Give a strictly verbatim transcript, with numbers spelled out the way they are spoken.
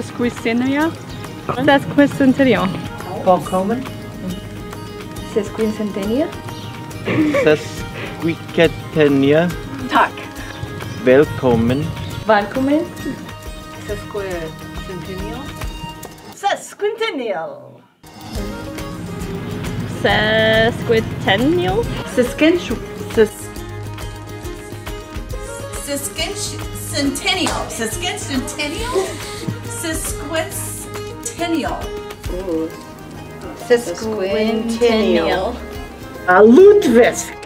Sesquicentennial. Sesquicentennial. Vollkommen. Sesquicentennial. Sesquicentennial. Tack. Välkommen. Välkommen. Sesquicentennial. Sesquicentennial. Sesquicentennial. Sesquicentennial. Sesquicentennial. Sesquicentennial. Sesquicentennial. Sesquicentennial. Sesquicentennial. Ludwig.